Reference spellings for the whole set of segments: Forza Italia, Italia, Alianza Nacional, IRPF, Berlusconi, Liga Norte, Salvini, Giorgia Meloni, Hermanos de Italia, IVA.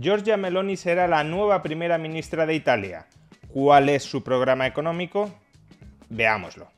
Giorgia Meloni será la nueva primera ministra de Italia. ¿Cuál es su programa económico? Veámoslo.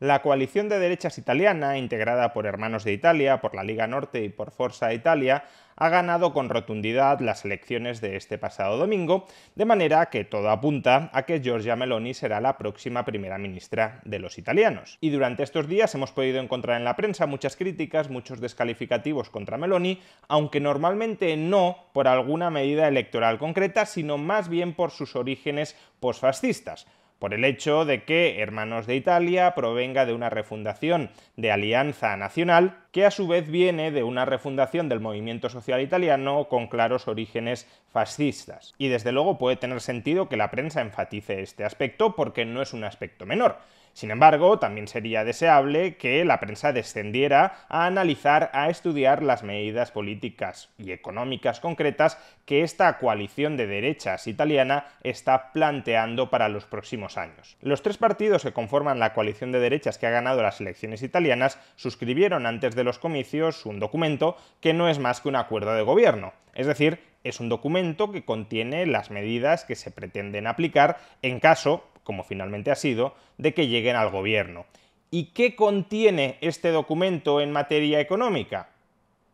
La coalición de derechas italiana, integrada por Hermanos de Italia, por la Liga Norte y por Forza Italia, ha ganado con rotundidad las elecciones de este pasado domingo, de manera que todo apunta a que Giorgia Meloni será la próxima primera ministra de los italianos. Y durante estos días hemos podido encontrar en la prensa muchas críticas, muchos descalificativos contra Meloni, aunque normalmente no por alguna medida electoral concreta, sino más bien por sus orígenes posfascistas. Por el hecho de que Hermanos de Italia provenga de una refundación de Alianza Nacional, que a su vez viene de una refundación del movimiento social italiano con claros orígenes fascistas. Y desde luego puede tener sentido que la prensa enfatice este aspecto porque no es un aspecto menor. Sin embargo, también sería deseable que la prensa descendiera a analizar, a estudiar las medidas políticas y económicas concretas que esta coalición de derechas italiana está planteando para los próximos años. Los tres partidos que conforman la coalición de derechas que ha ganado las elecciones italianas suscribieron antes de los comicios un documento que no es más que un acuerdo de gobierno, es decir, es un documento que contiene las medidas que se pretenden aplicar en caso, como finalmente ha sido, de que lleguen al gobierno. ¿Y qué contiene este documento en materia económica?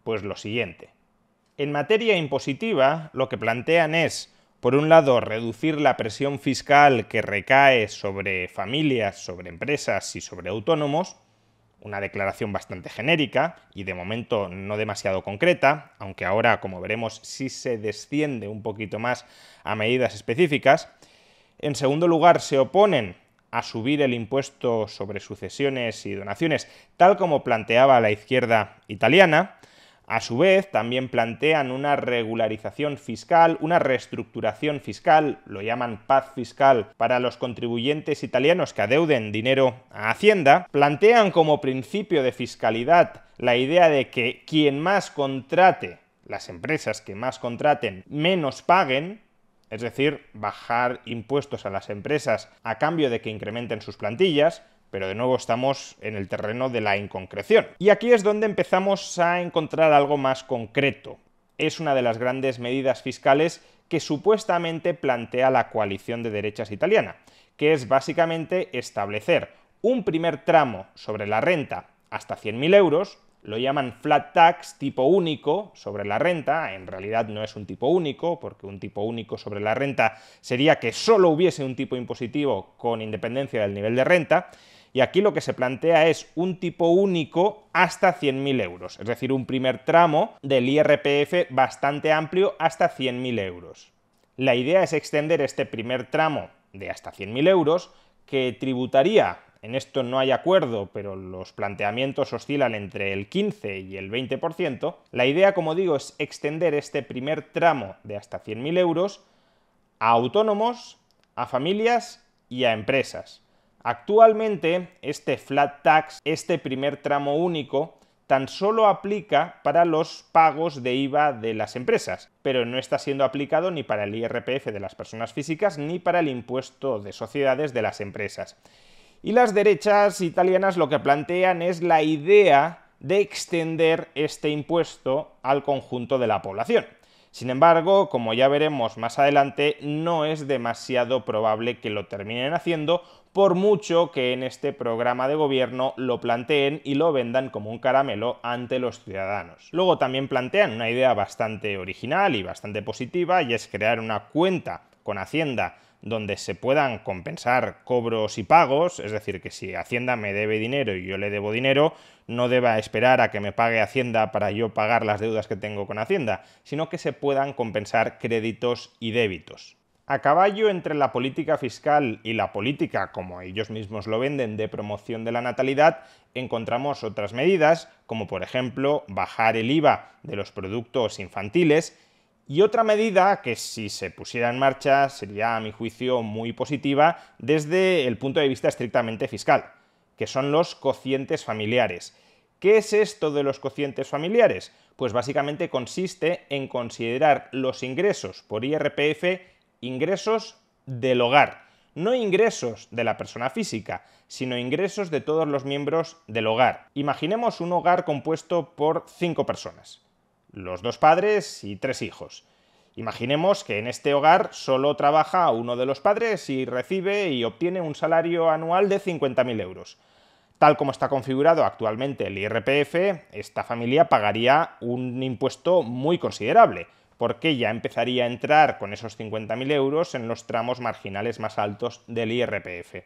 Pues lo siguiente. En materia impositiva, lo que plantean es, por un lado, reducir la presión fiscal que recae sobre familias, sobre empresas y sobre autónomos, una declaración bastante genérica y de momento no demasiado concreta, aunque ahora, como veremos, sí se desciende un poquito más a medidas específicas. En segundo lugar, se oponen a subir el impuesto sobre sucesiones y donaciones, tal como planteaba la izquierda italiana. A su vez, también plantean una regularización fiscal, una reestructuración fiscal, lo llaman paz fiscal, para los contribuyentes italianos que adeuden dinero a Hacienda. Plantean como principio de fiscalidad la idea de que quien más contrate, las empresas que más contraten, menos paguen, es decir, bajar impuestos a las empresas a cambio de que incrementen sus plantillas. Pero de nuevo estamos en el terreno de la inconcreción. Y aquí es donde empezamos a encontrar algo más concreto. Es una de las grandes medidas fiscales que supuestamente plantea la coalición de derechas italiana, que es básicamente establecer un primer tramo sobre la renta hasta 100.000 euros, lo llaman flat tax, tipo único sobre la renta. En realidad no es un tipo único, porque un tipo único sobre la renta sería que solo hubiese un tipo impositivo con independencia del nivel de renta. Y aquí lo que se plantea es un tipo único hasta 100.000 euros, es decir, un primer tramo del IRPF bastante amplio hasta 100.000 euros. La idea es extender este primer tramo de hasta 100.000 euros, que tributaría, en esto no hay acuerdo, pero los planteamientos oscilan entre el 15 y el 20%, la idea, como digo, es extender este primer tramo de hasta 100.000 euros a autónomos, a familias y a empresas. Actualmente, este flat tax, este primer tramo único, tan solo aplica para los pagos de IVA de las empresas, pero no está siendo aplicado ni para el IRPF de las personas físicas ni para el impuesto de sociedades de las empresas. Y las derechas italianas lo que plantean es la idea de extender este impuesto al conjunto de la población. Sin embargo, como ya veremos más adelante, no es demasiado probable que lo terminen haciendo, por mucho que en este programa de gobierno lo planteen y lo vendan como un caramelo ante los ciudadanos. Luego también plantean una idea bastante original y bastante positiva, y es crear una cuenta con Hacienda donde se puedan compensar cobros y pagos, es decir, que si Hacienda me debe dinero y yo le debo dinero, no deba esperar a que me pague Hacienda para yo pagar las deudas que tengo con Hacienda, sino que se puedan compensar créditos y débitos. A caballo entre la política fiscal y la política, como ellos mismos lo venden, de promoción de la natalidad, encontramos otras medidas, como por ejemplo bajar el IVA de los productos infantiles. Y otra medida que, si se pusiera en marcha, sería a mi juicio muy positiva desde el punto de vista estrictamente fiscal, que son los cocientes familiares. ¿Qué es esto de los cocientes familiares? Pues básicamente consiste en considerar los ingresos por IRPF ingresos del hogar, no ingresos de la persona física, sino ingresos de todos los miembros del hogar. Imaginemos un hogar compuesto por 5 personas, los 2 padres y 3 hijos. Imaginemos que en este hogar solo trabaja uno de los padres y recibe y obtiene un salario anual de 50.000 euros. Tal como está configurado actualmente el IRPF, esta familia pagaría un impuesto muy considerable, porque ya empezaría a entrar con esos 50.000 euros en los tramos marginales más altos del IRPF.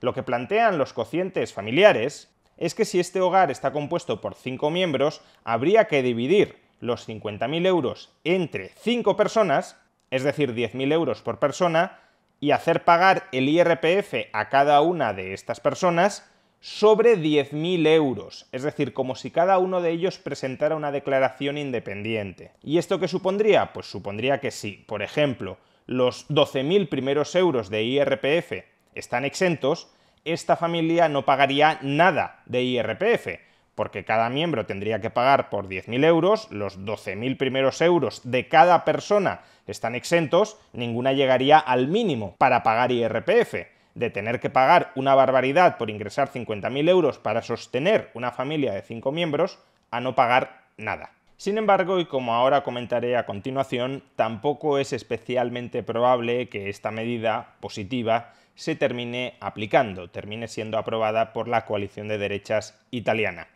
Lo que plantean los cocientes familiares es que si este hogar está compuesto por 5 miembros, habría que dividir los 50.000 euros entre 5 personas, es decir, 10.000 euros por persona, y hacer pagar el IRPF a cada una de estas personas sobre 10.000 euros, es decir, como si cada uno de ellos presentara una declaración independiente. ¿Y esto qué supondría? Pues supondría que si, por ejemplo, los 12.000 primeros euros de IRPF están exentos, esta familia no pagaría nada de IRPF, porque cada miembro tendría que pagar por 10.000 euros, los 12.000 primeros euros de cada persona están exentos, ninguna llegaría al mínimo para pagar IRPF. De tener que pagar una barbaridad por ingresar 50.000 euros para sostener una familia de 5 miembros, a no pagar nada. Sin embargo, y como ahora comentaré a continuación, tampoco es especialmente probable que esta medida positiva se termine aplicando, termine siendo aprobada por la coalición de derechas italiana.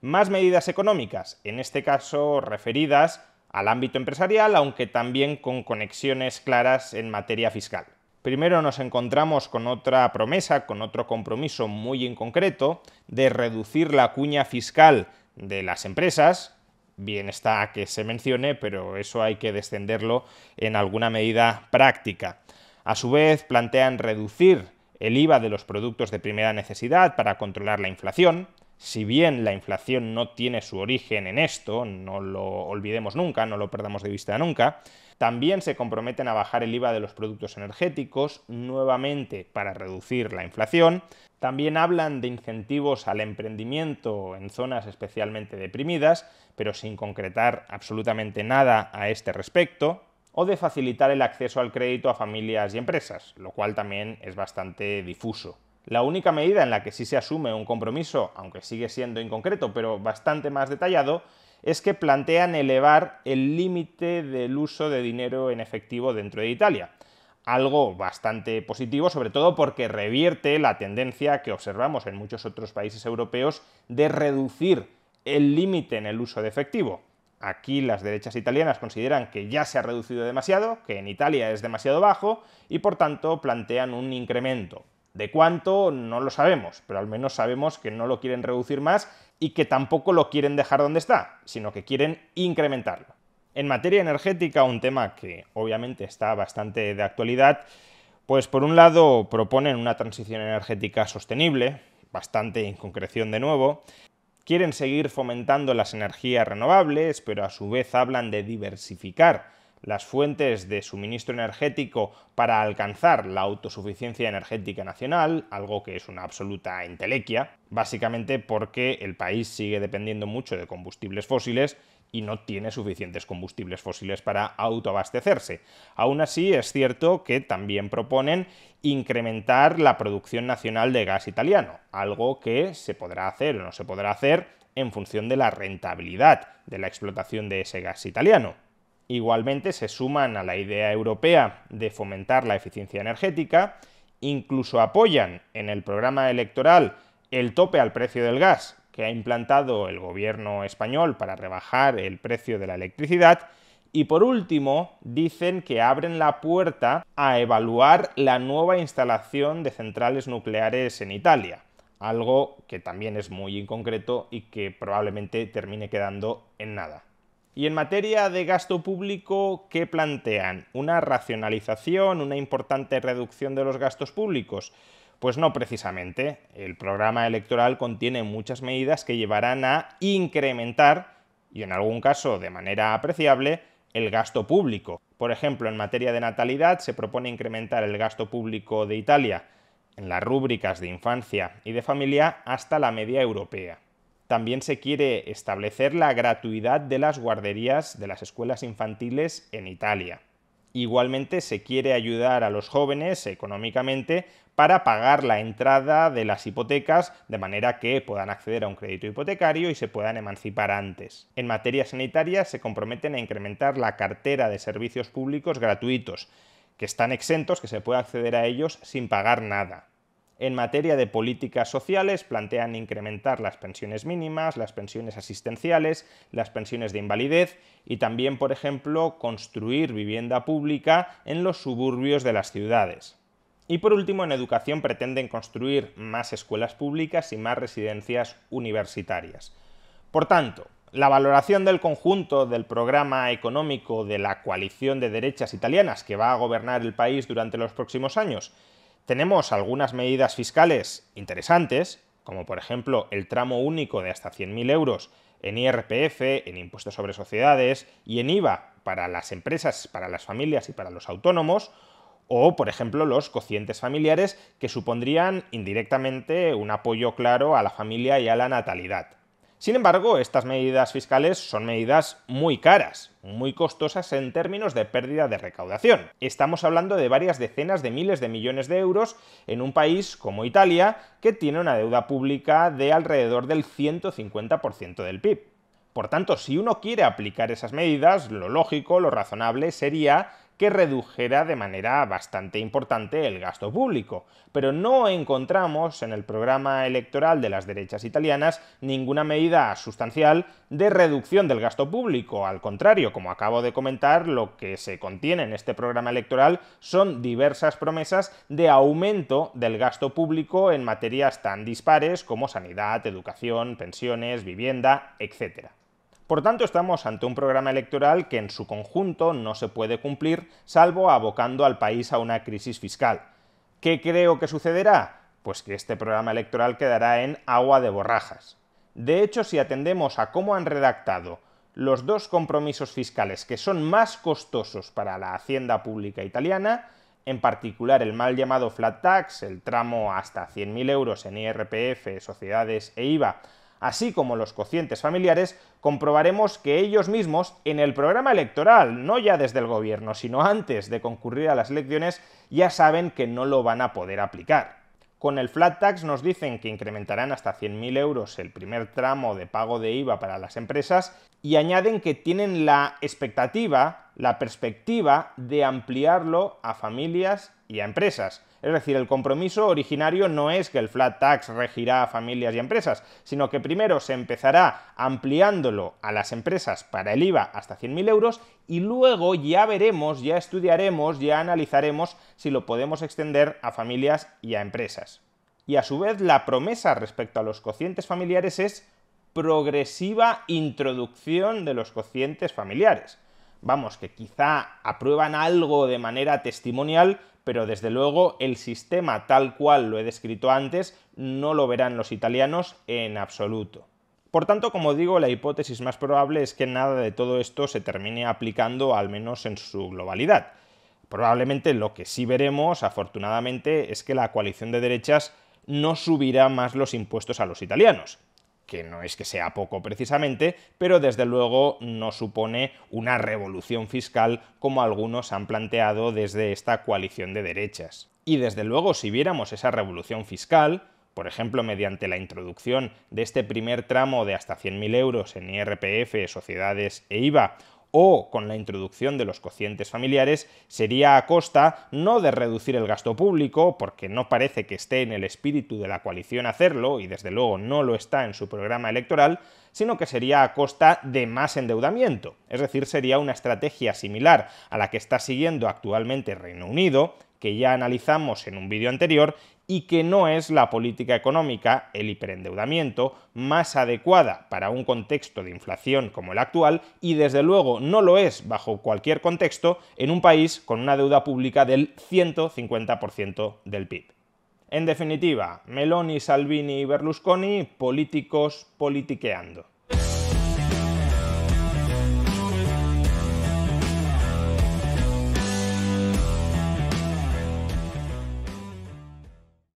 Más medidas económicas, en este caso referidas al ámbito empresarial, aunque también con conexiones claras en materia fiscal. Primero nos encontramos con otra promesa, con otro compromiso muy en concreto, de reducir la cuña fiscal de las empresas. Bien está que se mencione, pero eso hay que descenderlo en alguna medida práctica. A su vez, plantean reducir el IVA de los productos de primera necesidad para controlar la inflación. Si bien la inflación no tiene su origen en esto, no lo olvidemos nunca, no lo perdamos de vista nunca, también se comprometen a bajar el IVA de los productos energéticos, nuevamente para reducir la inflación. También hablan de incentivos al emprendimiento en zonas especialmente deprimidas, pero sin concretar absolutamente nada a este respecto, o de facilitar el acceso al crédito a familias y empresas, lo cual también es bastante difuso. La única medida en la que sí se asume un compromiso, aunque sigue siendo inconcreto, pero bastante más detallado, es que plantean elevar el límite del uso de dinero en efectivo dentro de Italia. Algo bastante positivo, sobre todo porque revierte la tendencia que observamos en muchos otros países europeos de reducir el límite en el uso de efectivo. Aquí las derechas italianas consideran que ya se ha reducido demasiado, que en Italia es demasiado bajo y por tanto plantean un incremento. ¿De cuánto? No lo sabemos, pero al menos sabemos que no lo quieren reducir más y que tampoco lo quieren dejar donde está, sino que quieren incrementarlo. En materia energética, un tema que obviamente está bastante de actualidad, pues por un lado proponen una transición energética sostenible, bastante inconcreción de nuevo. Quieren seguir fomentando las energías renovables, pero a su vez hablan de diversificar las fuentes de suministro energético para alcanzar la autosuficiencia energética nacional, algo que es una absoluta entelequia, básicamente porque el país sigue dependiendo mucho de combustibles fósiles y no tiene suficientes combustibles fósiles para autoabastecerse. Aún así, es cierto que también proponen incrementar la producción nacional de gas italiano, algo que se podrá hacer o no se podrá hacer en función de la rentabilidad de la explotación de ese gas italiano. Igualmente se suman a la idea europea de fomentar la eficiencia energética, incluso apoyan en el programa electoral el tope al precio del gas que ha implantado el gobierno español para rebajar el precio de la electricidad y por último dicen que abren la puerta a evaluar la nueva instalación de centrales nucleares en Italia, algo que también es muy inconcreto y que probablemente termine quedando en nada. Y en materia de gasto público, ¿qué plantean? ¿Una racionalización, una importante reducción de los gastos públicos? Pues no precisamente. El programa electoral contiene muchas medidas que llevarán a incrementar, y en algún caso de manera apreciable, el gasto público. Por ejemplo, en materia de natalidad se propone incrementar el gasto público de Italia en las rúbricas de infancia y de familia hasta la media europea. También se quiere establecer la gratuidad de las guarderías de las escuelas infantiles en Italia. Igualmente se quiere ayudar a los jóvenes económicamente para pagar la entrada de las hipotecas de manera que puedan acceder a un crédito hipotecario y se puedan emancipar antes. En materia sanitaria se comprometen a incrementar la cartera de servicios públicos gratuitos, que están exentos, que se puede acceder a ellos sin pagar nada. En materia de políticas sociales plantean incrementar las pensiones mínimas, las pensiones asistenciales, las pensiones de invalidez y también, por ejemplo, construir vivienda pública en los suburbios de las ciudades. Y por último, en educación pretenden construir más escuelas públicas y más residencias universitarias. Por tanto, la valoración del conjunto del programa económico de la coalición de derechas italianas que va a gobernar el país durante los próximos años. Tenemos algunas medidas fiscales interesantes, como por ejemplo el tramo único de hasta 100.000 euros en IRPF, en impuestos sobre sociedades y en IVA para las empresas, para las familias y para los autónomos, o por ejemplo los cocientes familiares que supondrían indirectamente un apoyo claro a la familia y a la natalidad. Sin embargo, estas medidas fiscales son medidas muy caras, muy costosas en términos de pérdida de recaudación. Estamos hablando de varias decenas de miles de millones de euros en un país como Italia, que tiene una deuda pública de alrededor del 150% del PIB. Por tanto, si uno quiere aplicar esas medidas, lo lógico, lo razonable sería que redujera de manera bastante importante el gasto público, pero no encontramos en el programa electoral de las derechas italianas ninguna medida sustancial de reducción del gasto público. Al contrario, como acabo de comentar, lo que se contiene en este programa electoral son diversas promesas de aumento del gasto público en materias tan dispares como sanidad, educación, pensiones, vivienda, etc. Por tanto, estamos ante un programa electoral que en su conjunto no se puede cumplir, salvo abocando al país a una crisis fiscal. ¿Qué creo que sucederá? Pues que este programa electoral quedará en agua de borrajas. De hecho, si atendemos a cómo han redactado los dos compromisos fiscales que son más costosos para la hacienda pública italiana, en particular el mal llamado flat tax, el tramo hasta 100.000 euros en IRPF, sociedades e IVA, así como los cocientes familiares, comprobaremos que ellos mismos, en el programa electoral, no ya desde el gobierno, sino antes de concurrir a las elecciones, ya saben que no lo van a poder aplicar. Con el flat tax nos dicen que incrementarán hasta 100.000 euros el primer tramo de pago de IVA para las empresas y añaden que tienen la expectativa, la perspectiva de ampliarlo a familias y a empresas. Es decir, el compromiso originario no es que el flat tax regirá a familias y empresas, sino que primero se empezará ampliándolo a las empresas para el IVA hasta 100.000 euros y luego ya veremos, ya estudiaremos, ya analizaremos si lo podemos extender a familias y a empresas. Y a su vez la promesa respecto a los cocientes familiares es progresiva introducción de los cocientes familiares. Vamos, que quizá aprueban algo de manera testimonial, pero desde luego el sistema tal cual lo he descrito antes no lo verán los italianos en absoluto. Por tanto, como digo, la hipótesis más probable es que nada de todo esto se termine aplicando, al menos en su globalidad. Probablemente lo que sí veremos, afortunadamente, es que la coalición de derechas no subirá más los impuestos a los italianos, que no es que sea poco precisamente, pero desde luego no supone una revolución fiscal como algunos han planteado desde esta coalición de derechas. Y desde luego si viéramos esa revolución fiscal, por ejemplo mediante la introducción de este primer tramo de hasta 100.000 euros en IRPF, sociedades e IVA, o con la introducción de los cocientes familiares, sería a costa no de reducir el gasto público, porque no parece que esté en el espíritu de la coalición hacerlo, y desde luego no lo está en su programa electoral, sino que sería a costa de más endeudamiento. Es decir, sería una estrategia similar a la que está siguiendo actualmente Reino Unido, que ya analizamos en un vídeo anterior, y que no es la política económica, el hiperendeudamiento, más adecuada para un contexto de inflación como el actual, y desde luego no lo es bajo cualquier contexto en un país con una deuda pública del 150% del PIB. En definitiva, Meloni, Salvini y Berlusconi, políticos politiqueando.